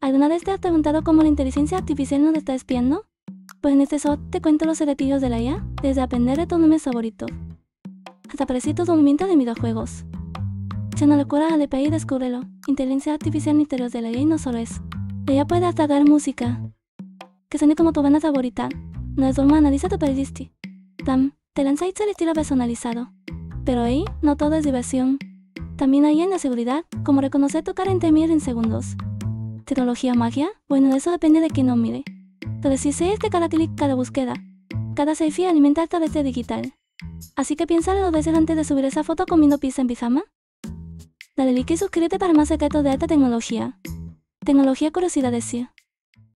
¿Alguna vez te has preguntado cómo la inteligencia artificial nos está espiando? Pues en este short te cuento los secretillos de la IA, desde aprender de tus memes favoritos hasta predecir tus movimientos de videojuegos. Echa una locura al EPI y descúbrelo. Inteligencia artificial misterios de la IA y no solo es. La IA puede hasta crear música que suene como tu banda favorita. No es broma, analiza tu playlist. Te lanza el estilo personalizado. Pero ahí no todo es diversión. También hay en la seguridad, como reconocer tu cara en Temir en segundos. ¿Tecnología o magia? Bueno, de eso depende de quién no mire. Pero sí sé es que cada clic, cada búsqueda, cada selfie alimenta esta red digital. Así que piénsalo dos veces antes de subir esa foto comiendo pizza en pijama. Dale like y suscríbete para más secretos de alta tecnología. Tecnología curiosidades.